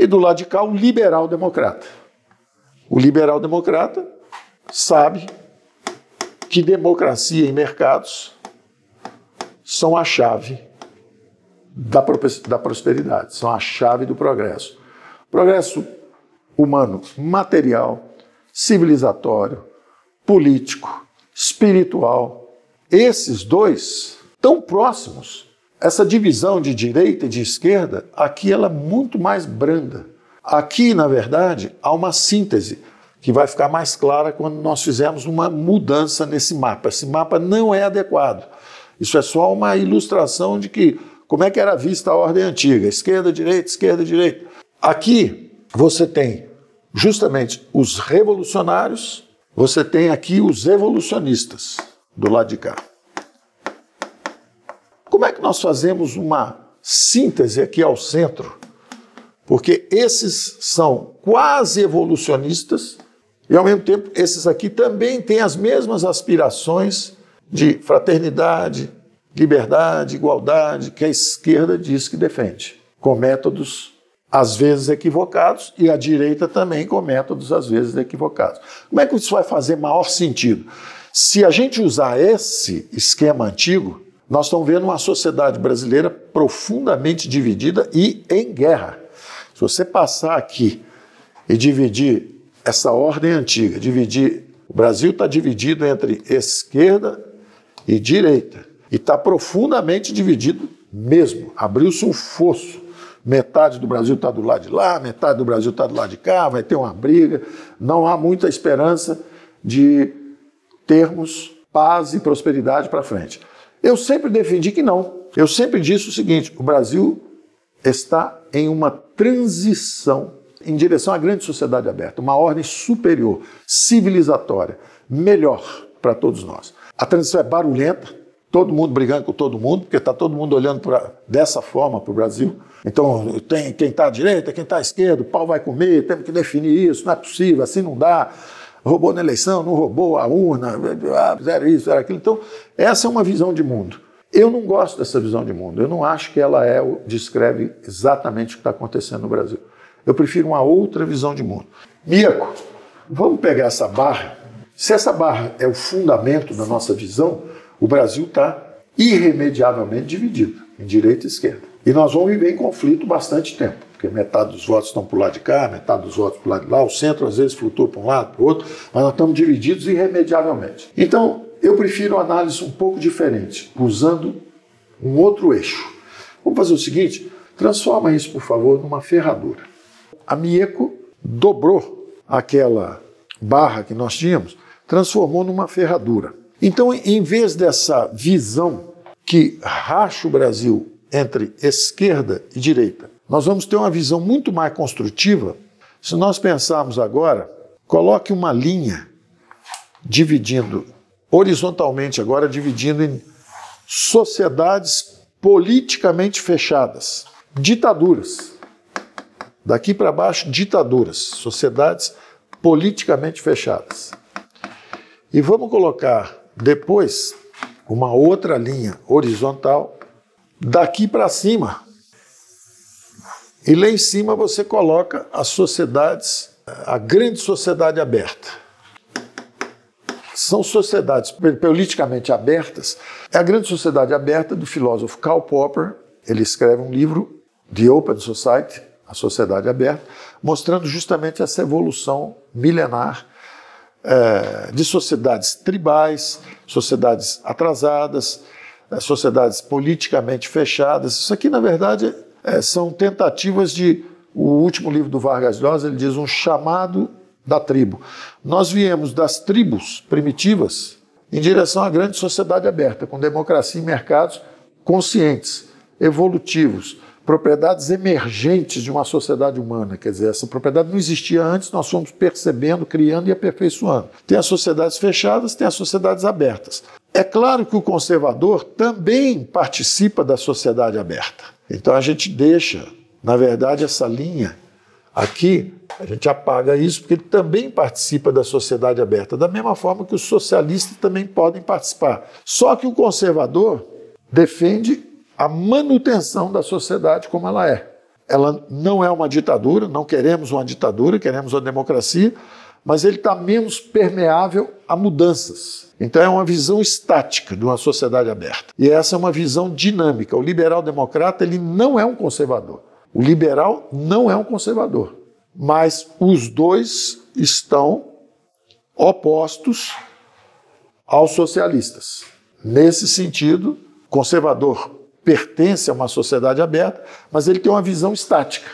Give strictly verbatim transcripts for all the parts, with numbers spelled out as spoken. E do lado de cá, um liberal-democrata. O liberal-democrata sabe que democracia e mercados são a chave da, da prosperidade, são a chave do progresso. Progresso humano, material, civilizatório, político, espiritual. Esses dois tão próximos. Essa divisão de direita e de esquerda, aqui ela é muito mais branda. Aqui, na verdade, há uma síntese que vai ficar mais clara quando nós fizermos uma mudança nesse mapa. Esse mapa não é adequado. Isso é só uma ilustração de que como é que era vista a ordem antiga. Esquerda, direita, esquerda, direita. Aqui você tem justamente os revolucionários, você tem aqui os evolucionistas do lado de cá. Como é que nós fazemos uma síntese aqui ao centro? Porque esses são quase evolucionistas e, ao mesmo tempo, esses aqui também têm as mesmas aspirações de fraternidade, liberdade, igualdade, que a esquerda diz que defende, com métodos às vezes equivocados, e a direita também com métodos às vezes equivocados. Como é que isso vai fazer maior sentido? Se a gente usar esse esquema antigo, nós estamos vendo uma sociedade brasileira profundamente dividida e em guerra. Se você passar aqui e dividir essa ordem antiga, dividir, o Brasil está dividido entre esquerda e direita, e está profundamente dividido mesmo, abriu-se um fosso. Metade do Brasil está do lado de lá, metade do Brasil está do lado de cá, vai ter uma briga. Não há muita esperança de termos paz e prosperidade para frente. Eu sempre defendi que não. Eu sempre disse o seguinte, o Brasil está em uma transição em direção à grande sociedade aberta, uma ordem superior, civilizatória, melhor para todos nós. A transição é barulhenta, todo mundo brigando com todo mundo, porque está todo mundo olhando pra, dessa forma para o Brasil. Então, tem quem está à direita, quem está à esquerda, o pau vai comer, temos que definir isso, não é possível, assim não dá. Roubou na eleição, não roubou a urna, fizeram isso, fizeram aquilo. Então, essa é uma visão de mundo. Eu não gosto dessa visão de mundo. Eu não acho que ela é, descreve exatamente o que está acontecendo no Brasil. Eu prefiro uma outra visão de mundo. Mirko, vamos pegar essa barra. Se essa barra é o fundamento da nossa visão, o Brasil está irremediavelmente dividido, em direita e esquerda. E nós vamos viver em conflito bastante tempo, porque metade dos votos estão para o lado de cá, metade dos votos para o lado de lá, o centro às vezes flutua para um lado, para o outro, mas nós estamos divididos irremediavelmente. Então, eu prefiro uma análise um pouco diferente, usando um outro eixo. Vamos fazer o seguinte, transforma isso, por favor, numa ferradura. A Mieco dobrou aquela barra que nós tínhamos, transformou numa ferradura. Então, em vez dessa visão que racha o Brasil entre esquerda e direita, nós vamos ter uma visão muito mais construtiva. Se nós pensarmos agora, coloque uma linha dividindo, horizontalmente agora, dividindo em sociedades politicamente fechadas, ditaduras. Daqui para baixo, ditaduras, sociedades politicamente fechadas. E vamos colocar depois uma outra linha horizontal daqui para cima. E lá em cima você coloca as sociedades, a grande sociedade aberta. São sociedades politicamente abertas. É a grande sociedade aberta do filósofo Karl Popper. Ele escreve um livro, The Open Society, A Sociedade Aberta, mostrando justamente essa evolução milenar É, de sociedades tribais, sociedades atrasadas, é, sociedades politicamente fechadas. Isso aqui, na verdade, é, são tentativas de... O último livro do Vargas Llosa, ele diz um chamado da tribo. Nós viemos das tribos primitivas em direção à grande sociedade aberta, com democracia e mercados conscientes, evolutivos, propriedades emergentes de uma sociedade humana, quer dizer, essa propriedade não existia antes, nós fomos percebendo, criando e aperfeiçoando. Tem as sociedades fechadas, tem as sociedades abertas. É claro que o conservador também participa da sociedade aberta. Então a gente deixa, na verdade, essa linha aqui, a gente apaga isso, porque ele também participa da sociedade aberta, da mesma forma que os socialistas também podem participar. Só que o conservador defende a manutenção da sociedade como ela é. ela não é uma ditadura, não queremos uma ditadura, queremos uma democracia, mas ele está menos permeável a mudanças. Então é uma visão estática de uma sociedade aberta. E essa é uma visão dinâmica. O liberal-democrata, ele não é um conservador. O liberal não é um conservador. Mas os dois estão opostos aos socialistas. Nesse sentido, conservador pertence a uma sociedade aberta, mas ele tem uma visão estática.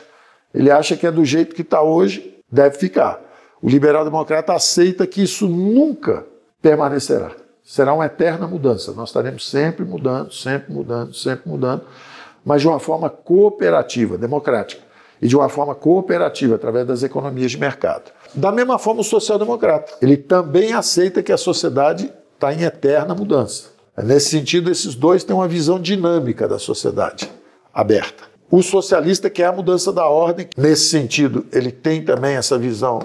Ele acha que é do jeito que está hoje, deve ficar. O liberal-democrata aceita que isso nunca permanecerá. Será uma eterna mudança. Nós estaremos sempre mudando, sempre mudando, sempre mudando, mas de uma forma cooperativa, democrática, e de uma forma cooperativa, através das economias de mercado. Da mesma forma, o social-democrata. Ele também aceita que a sociedade está em eterna mudança. Nesse sentido, esses dois têm uma visão dinâmica da sociedade aberta. O socialista quer a mudança da ordem. Nesse sentido, ele tem também essa visão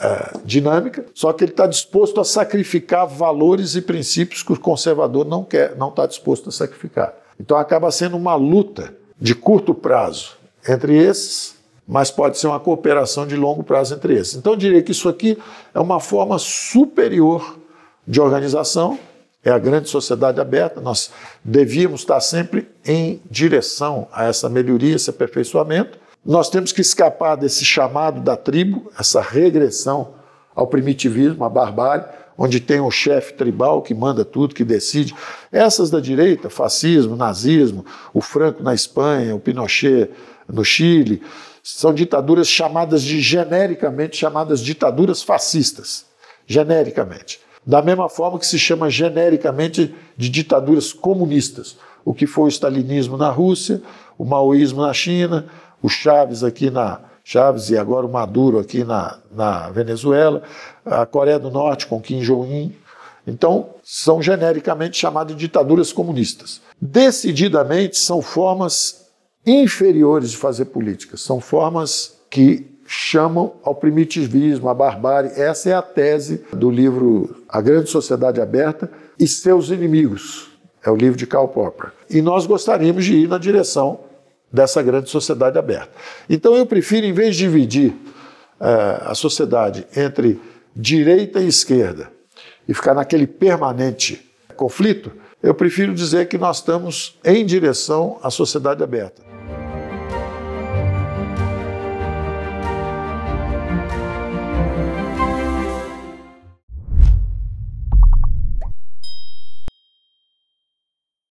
é, dinâmica, só que ele está disposto a sacrificar valores e princípios que o conservador não quer, não está disposto a sacrificar. Então acaba sendo uma luta de curto prazo entre esses, mas pode ser uma cooperação de longo prazo entre esses. Então eu diria que isso aqui é uma forma superior de organização, é a grande sociedade aberta, nós devíamos estar sempre em direção a essa melhoria, esse aperfeiçoamento. Nós temos que escapar desse chamado da tribo, essa regressão ao primitivismo, à barbárie, onde tem um chefe tribal que manda tudo, que decide. Essas da direita, fascismo, nazismo, o Franco na Espanha, o Pinochet no Chile, são ditaduras chamadas de, genericamente, chamadas ditaduras fascistas, genericamente. Da mesma forma que se chama genericamente de ditaduras comunistas, o que foi o stalinismo na Rússia, o maoísmo na China, o Chávez aqui na Chávez e agora o Maduro aqui na, na Venezuela, a Coreia do Norte com Kim Jong-un. Então, são genericamente chamadas de ditaduras comunistas. Decididamente, são formas inferiores de fazer política, são formas que chamam ao primitivismo, à barbárie. Essa é a tese do livro A Grande Sociedade Aberta e Seus Inimigos. É o livro de Karl Popper. E nós gostaríamos de ir na direção dessa grande sociedade aberta. Então eu prefiro, em vez de dividir é, a sociedade entre direita e esquerda e ficar naquele permanente conflito, eu prefiro dizer que nós estamos em direção à sociedade aberta.